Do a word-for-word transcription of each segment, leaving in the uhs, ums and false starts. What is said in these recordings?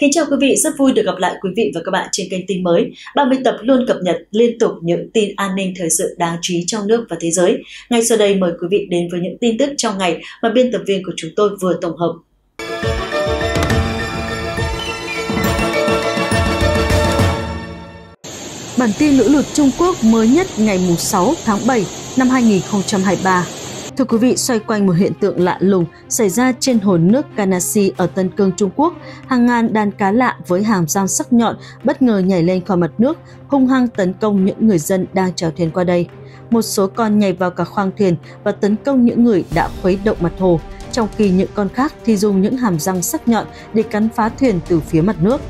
Kính chào quý vị, rất vui được gặp lại quý vị và các bạn trên kênh tin mới. ba mươi tập luôn cập nhật liên tục những tin an ninh thời sự đáng chú ý trong nước và thế giới. Ngay sau đây mời quý vị đến với những tin tức trong ngày mà biên tập viên của chúng tôi vừa tổng hợp. Bản tin lũ lụt Trung Quốc mới nhất ngày sáu tháng bảy năm hai nghìn không trăm hai mươi ba. Thưa quý vị, xoay quanh một hiện tượng lạ lùng xảy ra trên hồ nước Ganasi ở Tân Cương, Trung Quốc, hàng ngàn đàn cá lạ với hàm răng sắc nhọn bất ngờ nhảy lên khỏi mặt nước, hung hăng tấn công những người dân đang chèo thuyền qua đây. Một số con nhảy vào cả khoang thuyền và tấn công những người đã khuấy động mặt hồ, trong khi những con khác thì dùng những hàm răng sắc nhọn để cắn phá thuyền từ phía mặt nước.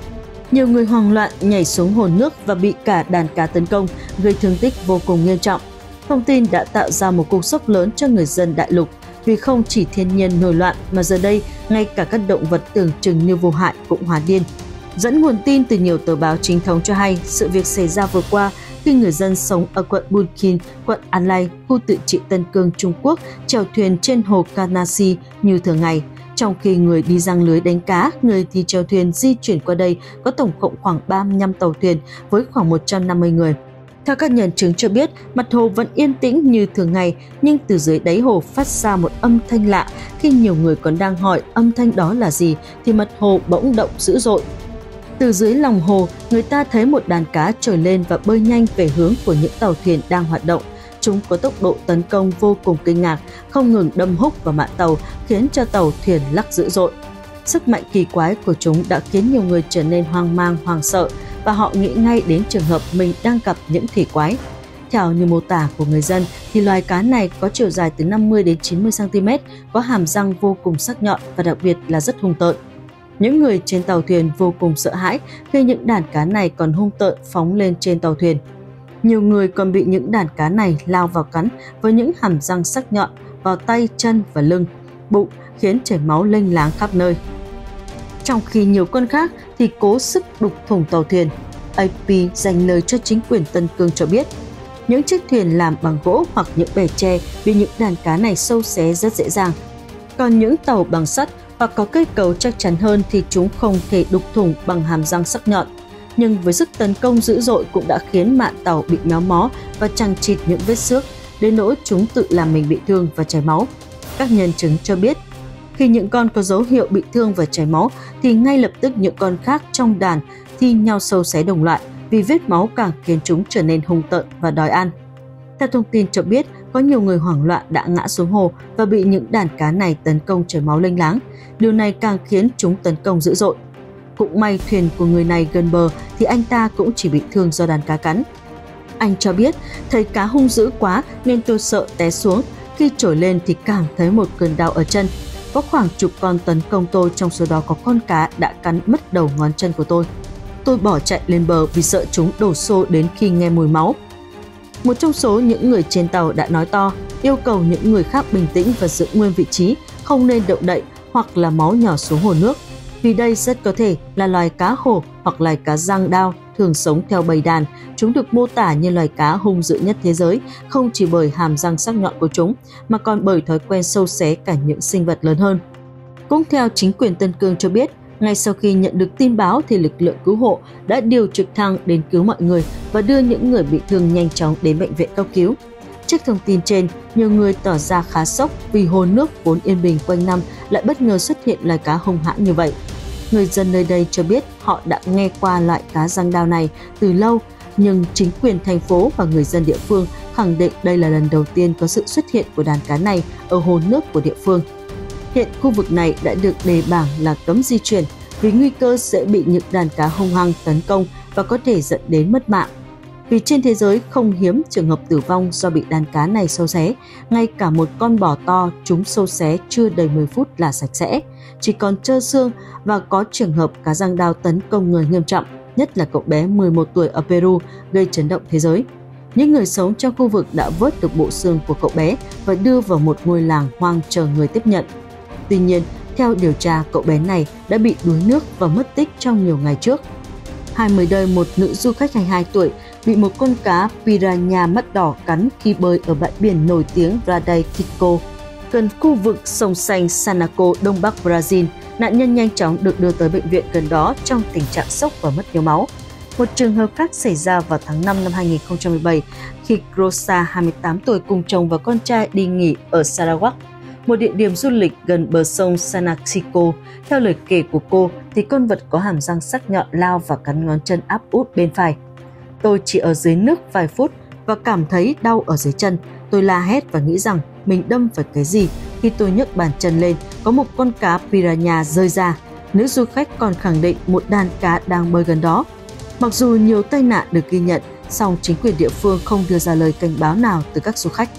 Nhiều người hoang loạn nhảy xuống hồ nước và bị cả đàn cá tấn công, gây thương tích vô cùng nghiêm trọng. Thông tin đã tạo ra một cú sốc lớn cho người dân đại lục, vì không chỉ thiên nhiên nổi loạn mà giờ đây ngay cả các động vật tưởng chừng như vô hại cũng hóa điên. Dẫn nguồn tin từ nhiều tờ báo chính thống cho hay, sự việc xảy ra vừa qua khi người dân sống ở quận Bulkin, quận An Lai, khu tự trị Tân Cương, Trung Quốc chèo thuyền trên hồ Karnasi như thường ngày. Trong khi người đi giăng lưới đánh cá, người thì chèo thuyền di chuyển qua đây có tổng cộng khoảng ba mươi lăm tàu thuyền với khoảng một trăm năm mươi người. Theo các nhân chứng cho biết, mặt hồ vẫn yên tĩnh như thường ngày, nhưng từ dưới đáy hồ phát ra một âm thanh lạ. Khi nhiều người còn đang hỏi âm thanh đó là gì, thì mặt hồ bỗng động dữ dội. Từ dưới lòng hồ, người ta thấy một đàn cá trồi lên và bơi nhanh về hướng của những tàu thuyền đang hoạt động. Chúng có tốc độ tấn công vô cùng kinh ngạc, không ngừng đâm húc vào mạn tàu, khiến cho tàu thuyền lắc dữ dội. Sức mạnh kỳ quái của chúng đã khiến nhiều người trở nên hoang mang, hoang sợ, và họ nghĩ ngay đến trường hợp mình đang gặp những thủy quái. Theo như mô tả của người dân thì loài cá này có chiều dài từ năm mươi đến chín mươi xăng-ti-mét, có hàm răng vô cùng sắc nhọn và đặc biệt là rất hung tợn. Những người trên tàu thuyền vô cùng sợ hãi khi những đàn cá này còn hung tợn phóng lên trên tàu thuyền. Nhiều người còn bị những đàn cá này lao vào cắn với những hàm răng sắc nhọn vào tay, chân và lưng, bụng, khiến chảy máu lênh láng khắp nơi. Trong khi nhiều con khác thì cố sức đục thủng tàu thuyền. a pê dành lời cho chính quyền Tân Cương cho biết, những chiếc thuyền làm bằng gỗ hoặc những bè tre bị những đàn cá này xâu xé rất dễ dàng. Còn những tàu bằng sắt hoặc có kết cấu chắc chắn hơn thì chúng không thể đục thủng bằng hàm răng sắc nhọn. Nhưng với sức tấn công dữ dội cũng đã khiến mạn tàu bị méo mó và chằng chịt những vết xước, đến nỗi chúng tự làm mình bị thương và chảy máu. Các nhân chứng cho biết, khi những con có dấu hiệu bị thương và chảy máu thì ngay lập tức những con khác trong đàn thi nhau xâu xé đồng loại, vì vết máu càng khiến chúng trở nên hung tợn và đòi ăn. Theo thông tin cho biết, có nhiều người hoảng loạn đã ngã xuống hồ và bị những đàn cá này tấn công chảy máu lênh láng. Điều này càng khiến chúng tấn công dữ dội. Cũng may thuyền của người này gần bờ thì anh ta cũng chỉ bị thương do đàn cá cắn. Anh cho biết, thấy cá hung dữ quá nên tôi sợ té xuống, khi trồi lên thì cảm thấy một cơn đau ở chân. Có khoảng chục con tấn công tôi, trong số đó có con cá đã cắn mất đầu ngón chân của tôi. Tôi bỏ chạy lên bờ vì sợ chúng đổ xô đến khi nghe mùi máu. Một trong số những người trên tàu đã nói to, yêu cầu những người khác bình tĩnh và giữ nguyên vị trí, không nên động đậy hoặc là máu nhỏ xuống hồ nước. Vì đây rất có thể là loài cá khổ hoặc loài cá răng đao, thường sống theo bầy đàn. Chúng được mô tả như loài cá hung dữ nhất thế giới, không chỉ bởi hàm răng sắc nhọn của chúng, mà còn bởi thói quen sâu xé cả những sinh vật lớn hơn. Cũng theo chính quyền Tân Cương cho biết, ngay sau khi nhận được tin báo thì lực lượng cứu hộ đã điều trực thăng đến cứu mọi người và đưa những người bị thương nhanh chóng đến bệnh viện cấp cứu. Trước thông tin trên, nhiều người tỏ ra khá sốc vì hồ nước vốn yên bình quanh năm lại bất ngờ xuất hiện loài cá hung hãn như vậy. Người dân nơi đây cho biết họ đã nghe qua loại cá răng đao này từ lâu, nhưng chính quyền thành phố và người dân địa phương khẳng định đây là lần đầu tiên có sự xuất hiện của đàn cá này ở hồ nước của địa phương. Hiện khu vực này đã được đề bảng là cấm di chuyển vì nguy cơ sẽ bị những đàn cá hung hăng tấn công và có thể dẫn đến mất mạng. Vì trên thế giới không hiếm trường hợp tử vong do bị đàn cá này xâu xé, ngay cả một con bò to chúng xâu xé chưa đầy mười phút là sạch sẽ, chỉ còn trơ xương, và có trường hợp cá răng đao tấn công người nghiêm trọng, nhất là cậu bé mười một tuổi ở Peru, gây chấn động thế giới. Những người sống trong khu vực đã vớt được bộ xương của cậu bé và đưa vào một ngôi làng hoang chờ người tiếp nhận. Tuy nhiên, theo điều tra, cậu bé này đã bị đuối nước và mất tích trong nhiều ngày trước. hai mươi đời một nữ du khách hai mươi hai tuổi bị một con cá piranha mắt đỏ cắn khi bơi ở bãi biển nổi tiếng Bradetico, gần khu vực sông xanh Sanaco, đông bắc Brazil, Nạn nhân nhanh chóng được đưa tới bệnh viện gần đó trong tình trạng sốc và mất nhiều máu. Một trường hợp khác xảy ra vào tháng năm năm hai nghìn không trăm mười bảy khi Grosa, hai mươi tám tuổi, cùng chồng và con trai đi nghỉ ở Sarawak, một địa điểm du lịch gần bờ sông Sanaco. Theo lời kể của cô, thì con vật có hàm răng sắc nhọn lao và cắn ngón chân áp út bên phải. Tôi chỉ ở dưới nước vài phút và cảm thấy đau ở dưới chân. Tôi la hét và nghĩ rằng mình đâm phải cái gì. Khi tôi nhấc bàn chân lên, có một con cá piranha rơi ra. Nữ du khách còn khẳng định một đàn cá đang bơi gần đó. Mặc dù nhiều tai nạn được ghi nhận, song chính quyền địa phương không đưa ra lời cảnh báo nào từ các du khách.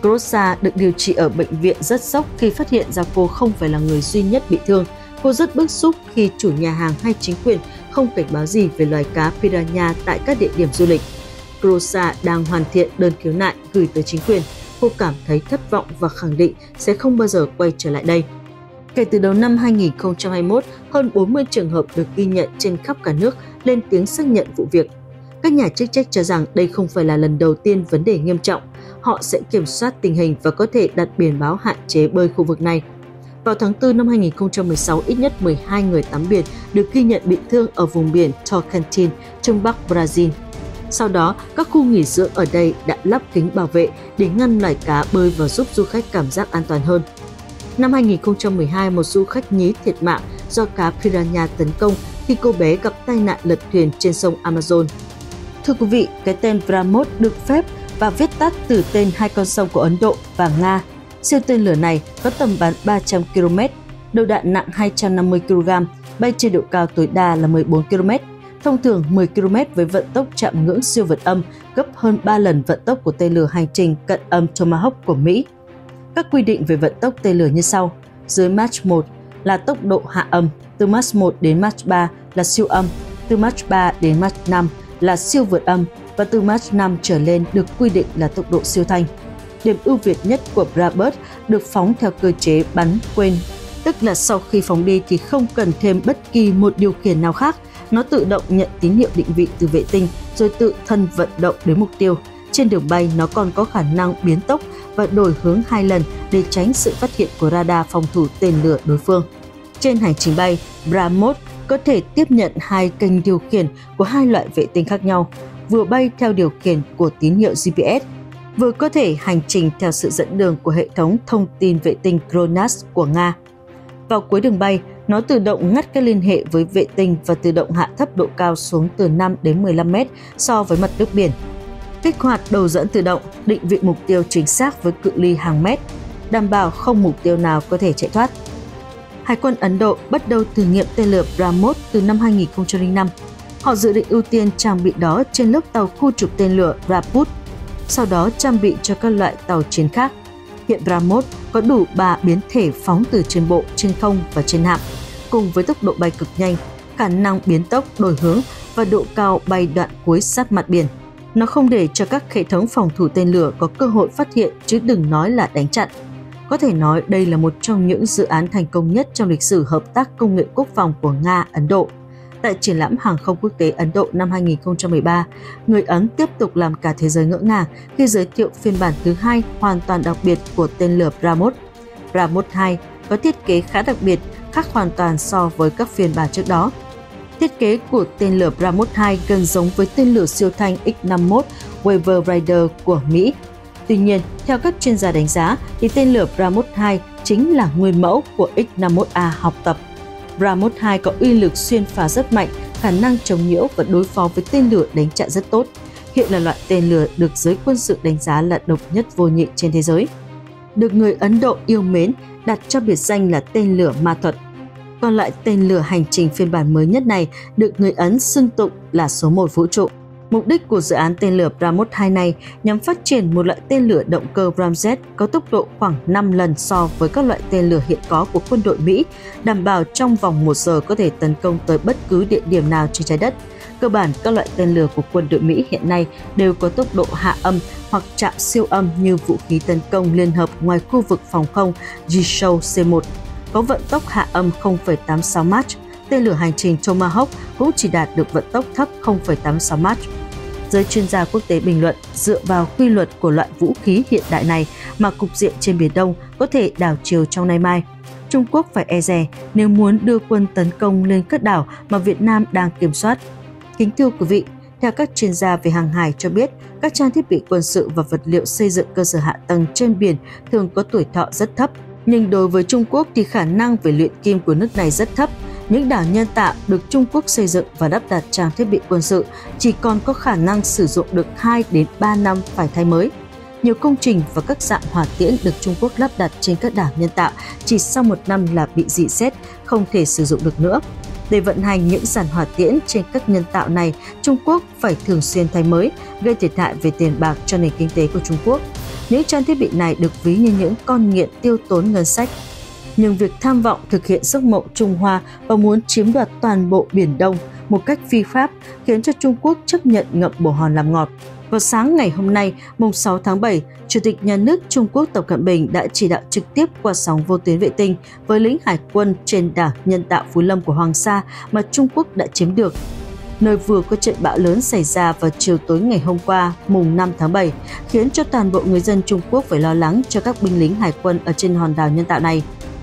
Krosa được điều trị ở bệnh viện rất sốc khi phát hiện ra cô không phải là người duy nhất bị thương. Cô rất bức xúc khi chủ nhà hàng hay chính quyền không cảnh báo gì về loài cá piranha tại các địa điểm du lịch. Krosa đang hoàn thiện đơn khiếu nại gửi tới chính quyền. Cô cảm thấy thất vọng và khẳng định sẽ không bao giờ quay trở lại đây. Kể từ đầu năm hai nghìn không trăm hai mươi mốt, hơn bốn mươi trường hợp được ghi nhận trên khắp cả nước lên tiếng xác nhận vụ việc. Các nhà chức trách cho rằng đây không phải là lần đầu tiên vấn đề nghiêm trọng. Họ sẽ kiểm soát tình hình và có thể đặt biển báo hạn chế bơi khu vực này. Vào tháng tư năm hai nghìn không trăm mười sáu, ít nhất mười hai người tắm biển được ghi nhận bị thương ở vùng biển Tocantins, Trung Bắc Brazil. Sau đó, các khu nghỉ dưỡng ở đây đã lắp kính bảo vệ để ngăn loài cá bơi và giúp du khách cảm giác an toàn hơn. Năm hai nghìn không trăm mười hai, một du khách nhí thiệt mạng do cá piranha tấn công khi cô bé gặp tai nạn lật thuyền trên sông Amazon. Thưa quý vị, cái tên BrahMos được phép và viết tắt từ tên hai con sông của Ấn Độ và Nga. Siêu tên lửa này có tầm bắn ba trăm ki lô mét, đầu đạn nặng hai trăm năm mươi ki lô gam, bay trên độ cao tối đa là mười bốn ki lô mét, thông thường mười ki lô mét với vận tốc chạm ngưỡng siêu vượt âm, gấp hơn ba lần vận tốc của tên lửa hành trình cận âm Tomahawk của Mỹ. Các quy định về vận tốc tên lửa như sau: dưới Mach một là tốc độ hạ âm, từ Mach một đến Mach ba là siêu âm, từ Mach ba đến Mach năm là siêu vượt âm và từ Mach năm trở lên được quy định là tốc độ siêu thanh. Điểm ưu việt nhất của BrahMos được phóng theo cơ chế bắn quên, tức là sau khi phóng đi thì không cần thêm bất kỳ một điều khiển nào khác. Nó tự động nhận tín hiệu định vị từ vệ tinh rồi tự thân vận động đến mục tiêu. Trên đường bay, nó còn có khả năng biến tốc và đổi hướng hai lần để tránh sự phát hiện của radar phòng thủ tên lửa đối phương. Trên hành trình bay, BrahMos có thể tiếp nhận hai kênh điều khiển của hai loại vệ tinh khác nhau, vừa bay theo điều khiển của tín hiệu giê pê ét, vừa có thể hành trình theo sự dẫn đường của hệ thống thông tin vệ tinh Kronos của Nga. Vào cuối đường bay, nó tự động ngắt các liên hệ với vệ tinh và tự động hạ thấp độ cao xuống từ năm đến mười lăm mét so với mặt nước biển. Kích hoạt đầu dẫn tự động, định vị mục tiêu chính xác với cự ly hàng mét, đảm bảo không mục tiêu nào có thể chạy thoát. Hải quân Ấn Độ bắt đầu thử nghiệm tên lửa BrahMos từ năm hai nghìn không trăm lẻ năm. Họ dự định ưu tiên trang bị đó trên lớp tàu khu trục tên lửa Rajput, sau đó trang bị cho các loại tàu chiến khác. Hiện BrahMos có đủ ba biến thể phóng từ trên bộ, trên không và trên hạm, cùng với tốc độ bay cực nhanh, khả năng biến tốc, đổi hướng và độ cao bay đoạn cuối sát mặt biển. Nó không để cho các hệ thống phòng thủ tên lửa có cơ hội phát hiện, chứ đừng nói là đánh chặn. Có thể nói đây là một trong những dự án thành công nhất trong lịch sử hợp tác công nghệ quốc phòng của Nga-Ấn Độ. Tại triển lãm hàng không quốc tế Ấn Độ năm hai nghìn không trăm mười ba, người Ấn tiếp tục làm cả thế giới ngỡ ngàng khi giới thiệu phiên bản thứ hai hoàn toàn đặc biệt của tên lửa BrahMos. BrahMos hai có thiết kế khá đặc biệt, khác hoàn toàn so với các phiên bản trước đó. Thiết kế của tên lửa BrahMos hai gần giống với tên lửa siêu thanh X năm mươi mốt Wave Rider của Mỹ. Tuy nhiên, theo các chuyên gia đánh giá, thì tên lửa BrahMos hai chính là nguyên mẫu của X năm mươi mốt A học tập. BrahMos hai có uy lực xuyên phá rất mạnh, khả năng chống nhiễu và đối phó với tên lửa đánh chặn rất tốt. Hiện là loại tên lửa được giới quân sự đánh giá là độc nhất vô nhị trên thế giới. Được người Ấn Độ yêu mến, đặt cho biệt danh là tên lửa ma thuật. Còn loại tên lửa hành trình phiên bản mới nhất này được người Ấn xưng tụng là số một vũ trụ. Mục đích của dự án tên lửa BrahMos hai này nhằm phát triển một loại tên lửa động cơ BrahMos có tốc độ khoảng năm lần so với các loại tên lửa hiện có của quân đội Mỹ, đảm bảo trong vòng một giờ có thể tấn công tới bất cứ địa điểm nào trên trái đất. Cơ bản, các loại tên lửa của quân đội Mỹ hiện nay đều có tốc độ hạ âm hoặc chạm siêu âm như vũ khí tấn công liên hợp ngoài khu vực phòng không G-ét hát o vê C một, có vận tốc hạ âm không phẩy tám sáu Mach. Tên lửa hành trình Tomahawk cũng chỉ đạt được vận tốc thấp không phẩy tám sáu Mach. Giới chuyên gia quốc tế bình luận dựa vào quy luật của loại vũ khí hiện đại này mà cục diện trên Biển Đông có thể đảo chiều trong nay mai. Trung Quốc phải e dè nếu muốn đưa quân tấn công lên các đảo mà Việt Nam đang kiểm soát. Kính thưa quý vị, theo các chuyên gia về hàng hải cho biết, các trang thiết bị quân sự và vật liệu xây dựng cơ sở hạ tầng trên biển thường có tuổi thọ rất thấp. Nhưng đối với Trung Quốc thì khả năng về luyện kim của nước này rất thấp. Những đảo nhân tạo được Trung Quốc xây dựng và lắp đặt trang thiết bị quân sự chỉ còn có khả năng sử dụng được hai đến ba năm phải thay mới. Nhiều công trình và các dạng hỏa tiễn được Trung Quốc lắp đặt trên các đảo nhân tạo chỉ sau một năm là bị rỉ sét, không thể sử dụng được nữa. Để vận hành những dàn hỏa tiễn trên các nhân tạo này, Trung Quốc phải thường xuyên thay mới, gây thiệt hại về tiền bạc cho nền kinh tế của Trung Quốc. Những trang thiết bị này được ví như những con nghiện tiêu tốn ngân sách. Nhưng việc tham vọng thực hiện giấc mộng Trung Hoa và muốn chiếm đoạt toàn bộ Biển Đông một cách phi pháp khiến cho Trung Quốc chấp nhận ngậm bổ hòn làm ngọt. Vào sáng ngày hôm nay, mùng sáu tháng bảy, Chủ tịch Nhà nước Trung Quốc Tập Cận Bình đã chỉ đạo trực tiếp qua sóng vô tuyến vệ tinh với lính hải quân trên đảo nhân tạo Phú Lâm của Hoàng Sa mà Trung Quốc đã chiếm được, nơi vừa có trận bão lớn xảy ra vào chiều tối ngày hôm qua, mùng năm tháng bảy, khiến cho toàn bộ người dân Trung Quốc phải lo lắng cho các binh lính hải quân ở trên hòn đảo nhân tạo này.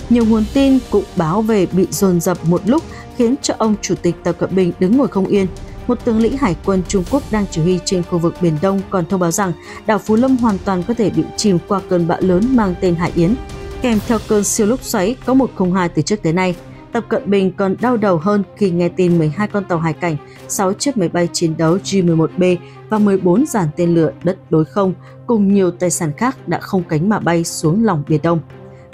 Nhiều nguồn tin cũng báo về bị dồn dập một lúc khiến cho ông Chủ tịch Tập Cận Bình đứng ngồi không yên. Một tướng lĩnh hải quân Trung Quốc đang chỉ huy trên khu vực Biển Đông còn thông báo rằng đảo Phú Lâm hoàn toàn có thể bị chìm qua cơn bão lớn mang tên Hải Yến, kèm theo cơn siêu lốc xoáy có một không hai từ trước tới nay. Tập Cận Bình còn đau đầu hơn khi nghe tin mười hai con tàu hải cảnh, sáu chiếc máy bay chiến đấu G mười một B và mười bốn dàn tên lửa đất đối không cùng nhiều tài sản khác đã không cánh mà bay xuống lòng Biển Đông.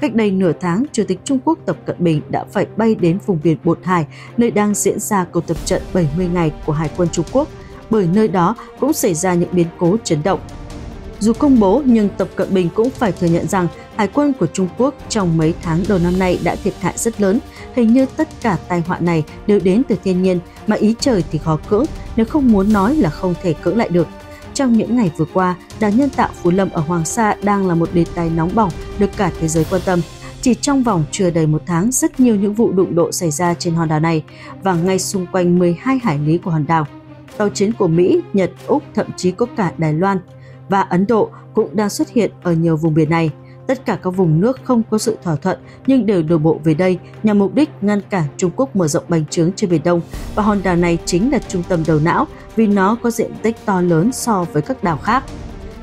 Cách đây nửa tháng, Chủ tịch Trung Quốc Tập Cận Bình đã phải bay đến vùng biển Bột Hải, nơi đang diễn ra cuộc tập trận bảy mươi ngày của Hải quân Trung Quốc, bởi nơi đó cũng xảy ra những biến cố chấn động. Dù công bố, nhưng Tập Cận Bình cũng phải thừa nhận rằng Hải quân của Trung Quốc trong mấy tháng đầu năm nay đã thiệt hại rất lớn. Hình như tất cả tai họa này đều đến từ thiên nhiên, mà ý trời thì khó cưỡng, nếu không muốn nói là không thể cưỡng lại được. Trong những ngày vừa qua, đảo nhân tạo Phú Lâm ở Hoàng Sa đang là một đề tài nóng bỏng được cả thế giới quan tâm. Chỉ trong vòng chưa đầy một tháng, rất nhiều những vụ đụng độ xảy ra trên hòn đảo này và ngay xung quanh mười hai hải lý của hòn đảo. Tàu chiến của Mỹ, Nhật, Úc, thậm chí có cả Đài Loan và Ấn Độ cũng đang xuất hiện ở nhiều vùng biển này. Tất cả các vùng nước không có sự thỏa thuận nhưng đều đổ bộ về đây nhằm mục đích ngăn cản Trung Quốc mở rộng bành trướng trên Biển Đông, và hòn đảo này chính là trung tâm đầu não vì nó có diện tích to lớn so với các đảo khác.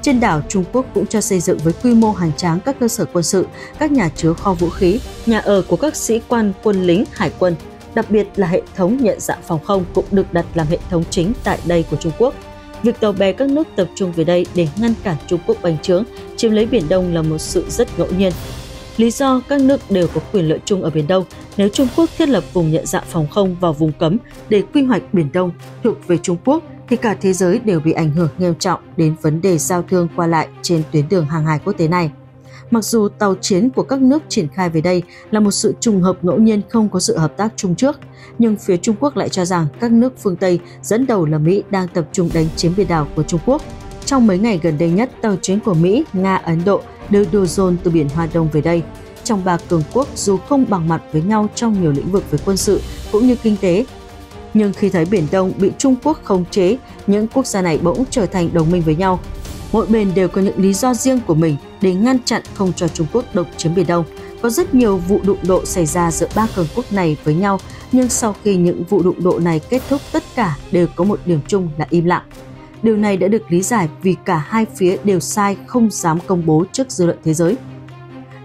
Trên đảo, Trung Quốc cũng cho xây dựng với quy mô hoành tráng các cơ sở quân sự, các nhà chứa kho vũ khí, nhà ở của các sĩ quan, quân lính, hải quân. Đặc biệt là hệ thống nhận dạng phòng không cũng được đặt làm hệ thống chính tại đây của Trung Quốc. Việc tàu bè các nước tập trung về đây để ngăn cản Trung Quốc bành trướng, chiếm lấy Biển Đông là một sự rất ngẫu nhiên. Lý do các nước đều có quyền lợi chung ở Biển Đông, nếu Trung Quốc thiết lập vùng nhận dạng phòng không vào vùng cấm để quy hoạch Biển Đông thuộc về Trung Quốc, thì cả thế giới đều bị ảnh hưởng nghiêm trọng đến vấn đề giao thương qua lại trên tuyến đường hàng hải quốc tế này. Mặc dù tàu chiến của các nước triển khai về đây là một sự trùng hợp ngẫu nhiên không có sự hợp tác chung trước, nhưng phía Trung Quốc lại cho rằng các nước phương Tây, dẫn đầu là Mỹ, đang tập trung đánh chiếm biển đảo của Trung Quốc. Trong mấy ngày gần đây nhất, tàu chiến của Mỹ, Nga, Ấn Độ đều đổ dồn từ Biển Hoa Đông về đây. Trong ba cường quốc dù không bằng mặt với nhau trong nhiều lĩnh vực về quân sự cũng như kinh tế, nhưng khi thấy Biển Đông bị Trung Quốc khống chế, những quốc gia này bỗng trở thành đồng minh với nhau. Mỗi bên đều có những lý do riêng của mình để ngăn chặn không cho Trung Quốc độc chiếm Biển Đông. Có rất nhiều vụ đụng độ xảy ra giữa ba cường quốc này với nhau, nhưng sau khi những vụ đụng độ này kết thúc, tất cả đều có một điểm chung là im lặng. Điều này đã được lý giải vì cả hai phía đều sai, không dám công bố trước dư luận thế giới.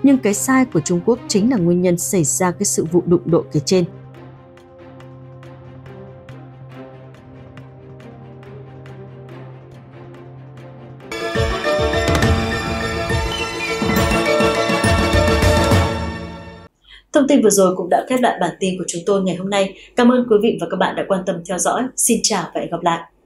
Nhưng cái sai của Trung Quốc chính là nguyên nhân xảy ra cái sự vụ đụng độ kể trên. Thông tin vừa rồi cũng đã khép lại bản tin của chúng tôi ngày hôm nay. Cảm ơn quý vị và các bạn đã quan tâm theo dõi. Xin chào và hẹn gặp lại!